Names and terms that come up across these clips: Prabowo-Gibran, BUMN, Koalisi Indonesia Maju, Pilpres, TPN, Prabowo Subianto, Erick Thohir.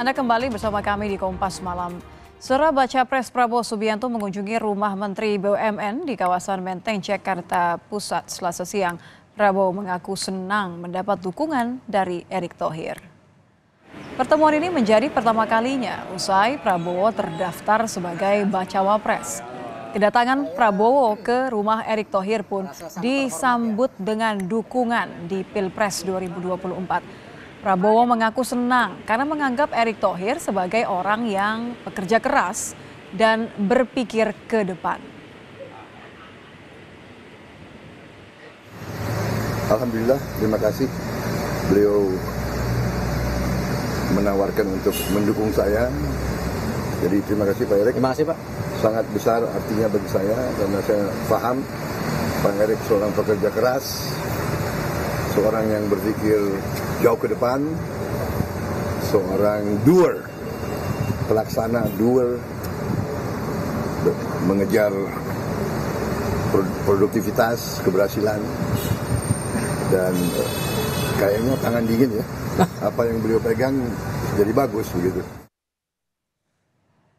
Anda kembali bersama kami di Kompas Malam. Saudara, baca pres Prabowo Subianto mengunjungi rumah Menteri BUMN di kawasan Menteng, Jakarta Pusat, Selasa siang. Prabowo mengaku senang mendapat dukungan dari Erick Thohir. Pertemuan ini menjadi pertama kalinya usai Prabowo terdaftar sebagai bacawa pres. Kedatangan Prabowo ke rumah Erick Thohir pun disambut dengan dukungan di Pilpres 2024. Prabowo mengaku senang karena menganggap Erick Thohir sebagai orang yang pekerja keras dan berpikir ke depan. Alhamdulillah, terima kasih. Beliau menawarkan untuk mendukung saya. Jadi terima kasih Pak Erick. Terima kasih Pak. Sangat besar artinya bagi saya karena saya paham Pak Erick seorang pekerja keras, seorang yang berpikir jauh ke depan, seorang doer, pelaksana doer, mengejar produktivitas, keberhasilan, dan kayaknya tangan dingin ya, apa yang beliau pegang jadi bagus begitu.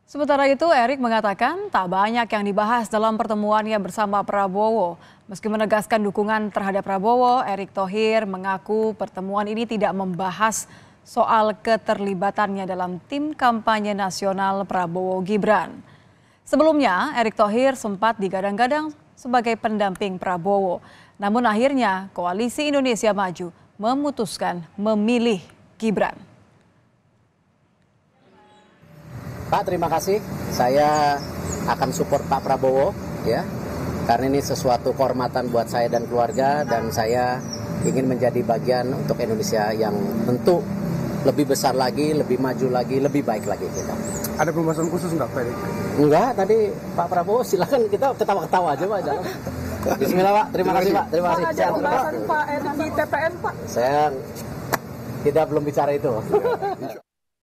Sementara itu, Erick mengatakan tak banyak yang dibahas dalam pertemuannya bersama Prabowo. Meski menegaskan dukungan terhadap Prabowo, Erick Thohir mengaku pertemuan ini tidak membahas soal keterlibatannya dalam tim kampanye nasional Prabowo-Gibran. Sebelumnya, Erick Thohir sempat digadang-gadang sebagai pendamping Prabowo. Namun akhirnya, Koalisi Indonesia Maju memutuskan memilih Gibran. Pak, terima kasih. Saya akan support Pak Prabowo, ya, karena ini sesuatu kehormatan buat saya dan keluarga, dan saya ingin menjadi bagian untuk Indonesia yang tentu lebih besar lagi, lebih maju lagi, lebih baik lagi kita. Ada pembahasan khusus nggak, Pak? Enggak, tadi Pak Prabowo silakan, kita ketawa-ketawa aja, Pak. Bismillah, Pak. Terima kasih, Pak. Terima kasih. Pak, ada pembahasan Pak Erick di TPN, Pak? Saya belum bicara itu.